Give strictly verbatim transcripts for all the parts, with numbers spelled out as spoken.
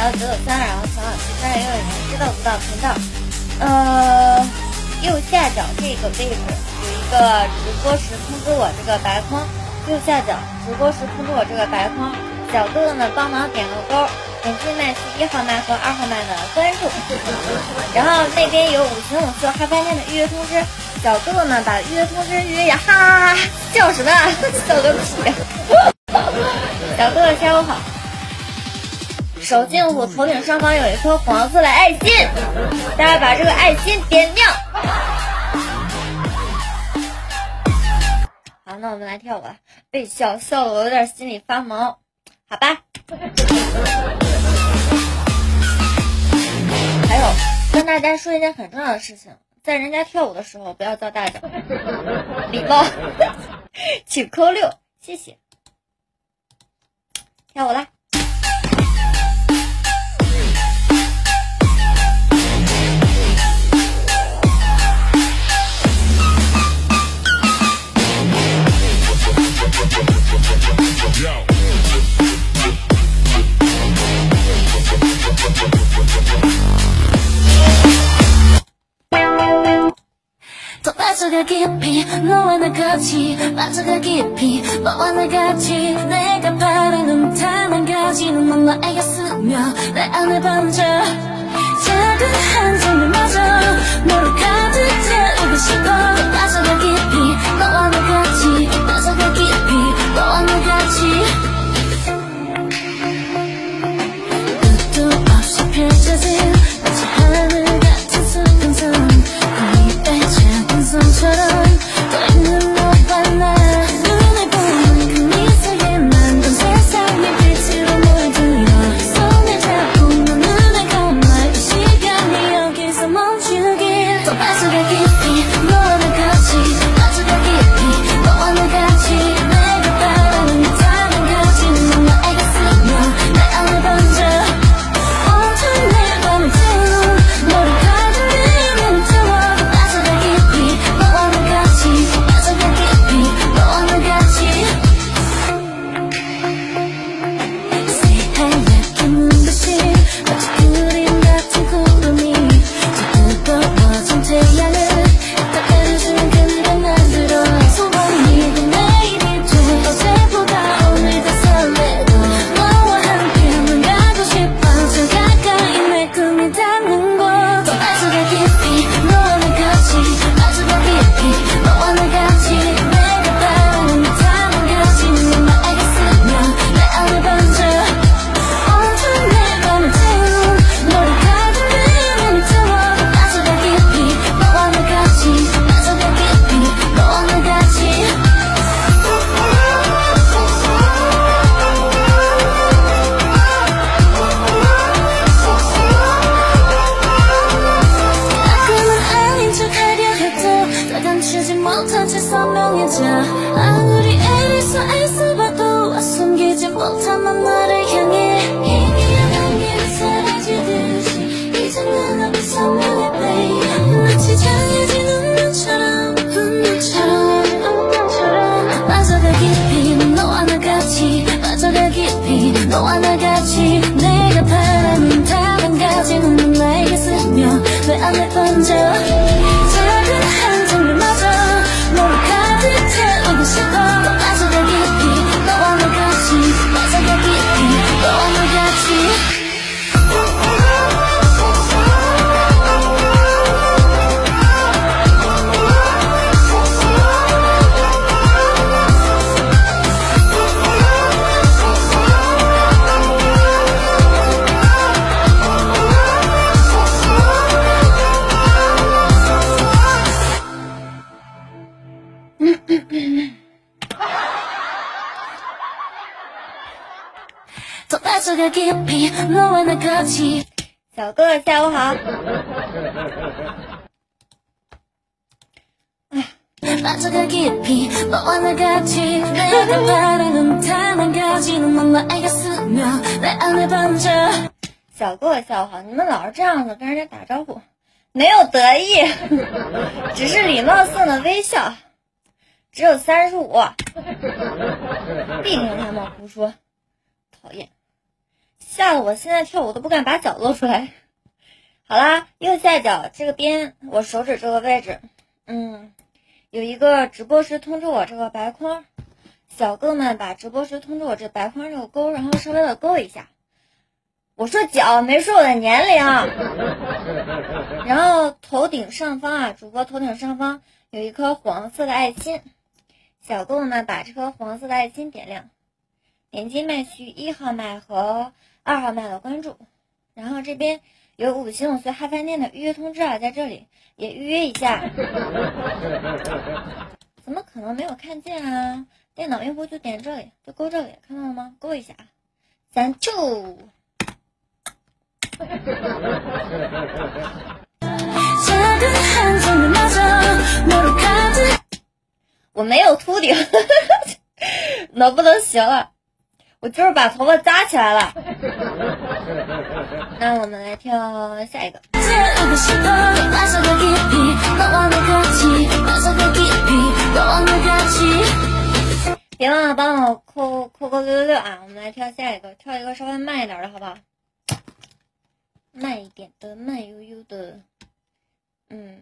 幺九九三，然后乔老师在幼儿园知道舞蹈频道，呃，右下角这个位置有一个直播时通知我这个白框，右下角直播时通知我这个白框，小豆豆们帮忙点个勾，本期麦是一号麦和二号麦的关注，然后那边有五行五色嗨翻天的预约通知，小豆豆们把预约通知预约一下，哈哈，叫什么？笑个屁！小豆豆下午好。手劲舞头顶上方有一颗黄色的爱心，大家把这个爱心点亮。好，那我们来跳舞了。被笑笑的我有点心里发毛，好吧。还有，跟大家说一件很重要的事情，在人家跳舞的时候不要叫大叫，礼貌，请扣六，谢谢。跳舞啦！빠져가 깊이 너와 나 같이 빠져가 깊이 너와 나 같이 내가 바라는 단 한 가지는 넌 나에게 쓰며 내 안에 번져 작은 한 장면마저 너를 가득 채우고 싶어 빠져가 깊이 너와 나 같이 빠져가 깊이 너와 나 같이 끝도 없이 펼쳐진 마치 하늘 같은 순간 내 작은 손처럼 또 있는 너와 나 눈을 보는 그 미세에 만든 세상의 빛으로 널 들여 손을 잡고 넌 눈을 감아 이 시간이 여기서 멈추길 또 빠져가 깊이 너와 나 같이 빠져가 깊이 너와 나 같이 내가 바라는 다른 가지는 넌 나에게 쓰며 내 안에 번져 온통 내 밤을 태운 너를 가두는 태워 빠져가 깊이 너와 나 같이 빠져가 깊이 너와 나 같이 새하얗게 눈부신 마치 그림 같은 구름이 자꾸 떠오른 태양을 닦아주는 그날 만들어 소원이 된 내일이 돼 어제보다 오늘 더 설레도 너와 함께 넌 가고 싶어 저 가까이 내 꿈이 닿는 곳 또 빠져가 깊이 너와 나 같이 빠져가 깊이 너와 나 같이 내가 바라는 다른 가지는 넌 나에게 쓰며 내 안에 번져 온통 내 밤을 태운 너를 가두는 태워 빠져가 깊이 너와 나 같이 빠져가 깊이 너와 나 같이 가끔은 아닌 척 하려 해도 다 감추지 못한 채 선명해져 아무리 애써 애써봐도 숨기지 못한 넌 나를 향해 희미한 안개가 사라지듯이 이젠 내 앞이 선명해 babe 마치 정해진 운명처럼 운명처럼 운명처럼 빠져가 깊이 너와 나 같이 빠져가 깊이 너와 나 같이 내가 바라는 다른 가지는 넌 나에게 쓰며 내 안에 번져 작은 한 장면마저 너를 가득 채우고 싶어 또 빠져가 깊이 너와 나 같이 빠져가 깊이 너와 나 같이 또 빠져가 깊이 너와 나 같이 小哥哥下午好， 빠져가 깊이 너와 나 같이 내가 바라는 단 한 가지는 넌 나에게 쓰며 내 안에 번져 小哥哥下午好，你们老是这样子跟人家打招呼，没有得意，只是礼貌性的微笑，只有三十五，必听他们胡说。讨厌，吓得我现在跳舞都不敢把脚露出来。好啦，右下角这个边，我手指这个位置，嗯，有一个直播时通知我这个白框，小哥们把直播时通知我这白框这个勾，然后稍微的勾一下。我说脚，没说我的年龄。然后头顶上方啊，主播头顶上方有一颗黄色的爱心，小哥们把这颗黄色的爱心点亮。点击麦序一号麦和二号麦的关注，然后这边有五星五岁嗨饭店的预约通知啊，在这里也预约一下。怎么可能没有看见啊？电脑用户就点这里，就勾这里，看到了吗？勾一下，咱就。我没有秃顶，能不能行了？我就是把头发扎起来了。那我们来跳下一个。别忘了帮我扣扣扣六六六啊！我们来跳下一个，跳一个稍微慢一点的好不好？慢一点的，慢悠悠的，嗯。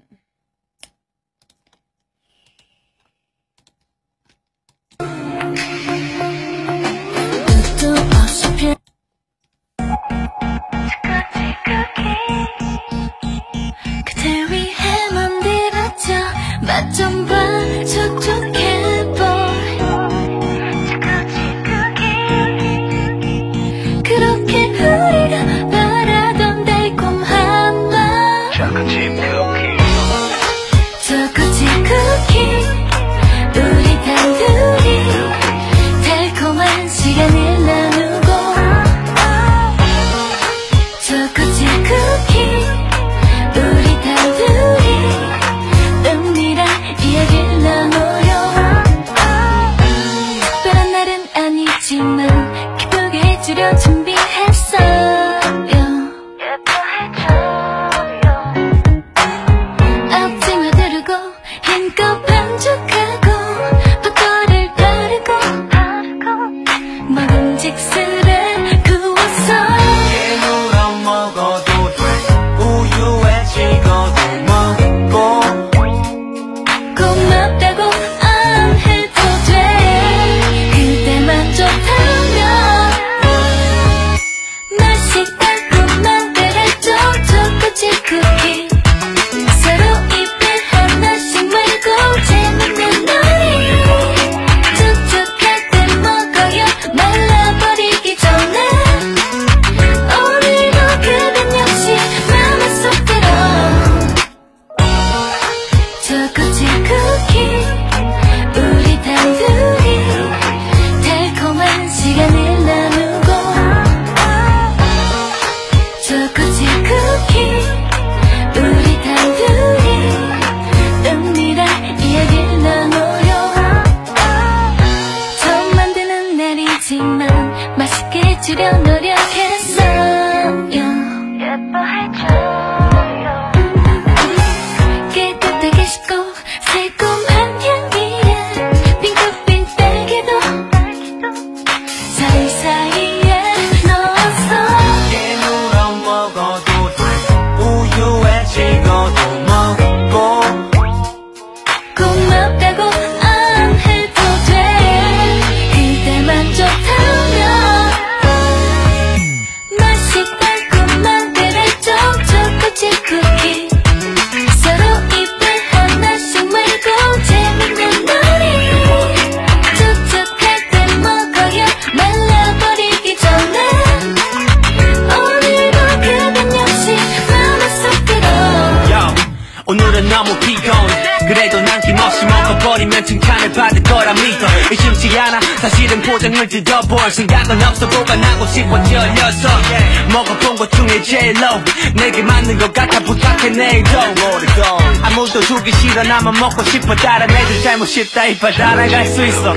아무도 주기 싫어 나만 먹고 싶어 다른 애들 잘못 씹다 이빨 따라갈 수 있어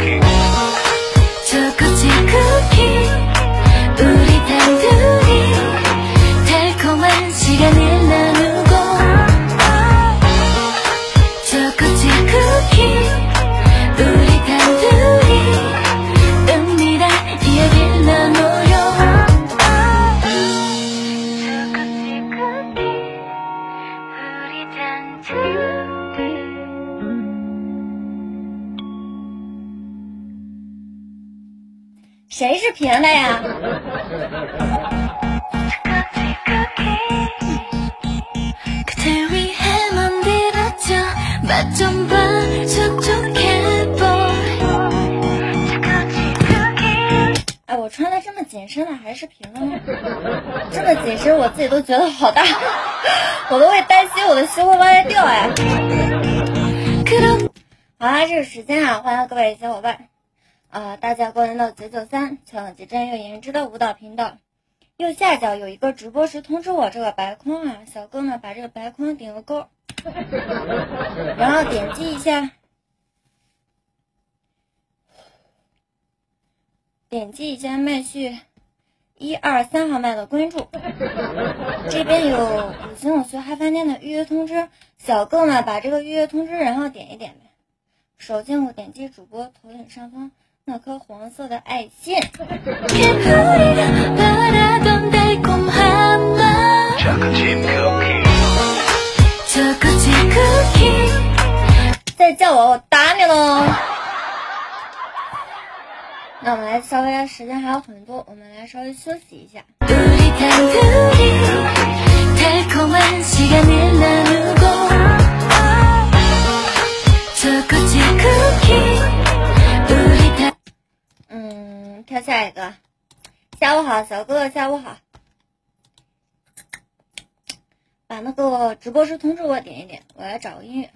초코칩 쿠키 우리 단둘이 달콤한 시간을 나누고 초코칩 쿠키 우리 단둘이 은밀한 이야기를 나눠요 谁是平的呀？哎，我穿的这么紧身的还是平的吗？这么紧身我自己都觉得好大，我都会担心我的心会往外掉哎。好啦，这个时间啊，欢迎各位小伙伴。呃，大家关注到九九三全网最专业有颜值的舞蹈频道，右下角有一个直播时通知我这个白框啊，小哥呢把这个白框顶个勾，然后点击一下，点击一下麦序一二三号麦的关注，这边有五星我去嗨翻天的预约通知，小哥呢把这个预约通知然后点一点呗，手进入点击主播头顶上方。那颗黄色的爱心。再叫我，我打你喽！那我们来稍微来，时间还有很多，我们来稍微休息一下。嗯，跳下一个。下午好，小哥哥，下午好。把那个直播时通知我点一点，我来找个音乐。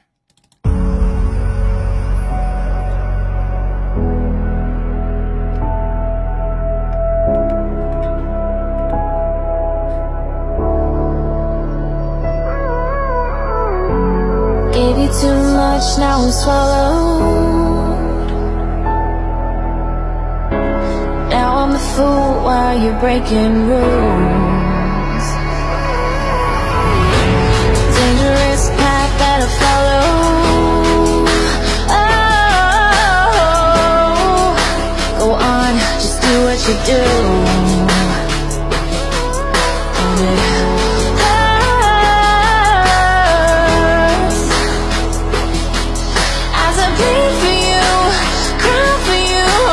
Gave you too much, now I'm swallowed. I'm the fool while you're breaking rules. Dangerous path that I follow. Oh, go on, just do what you do. And it hurts as I bleed for you, cry for you. Oh,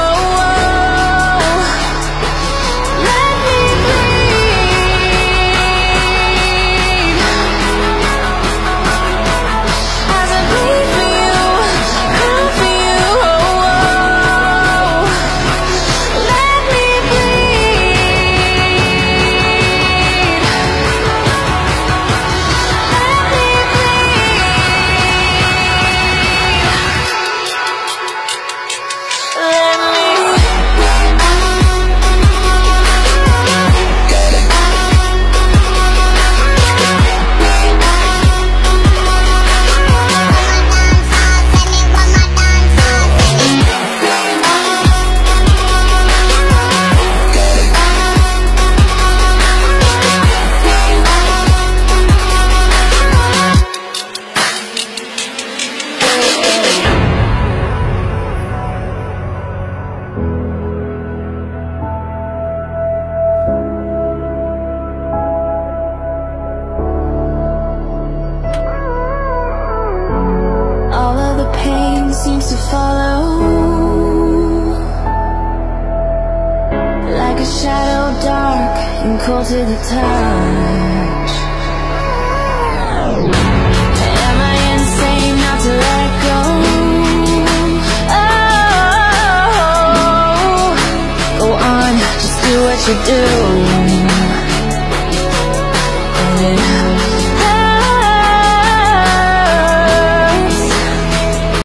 cold to the touch. Am I insane not to let go? Oh, go on, just do what you do. And it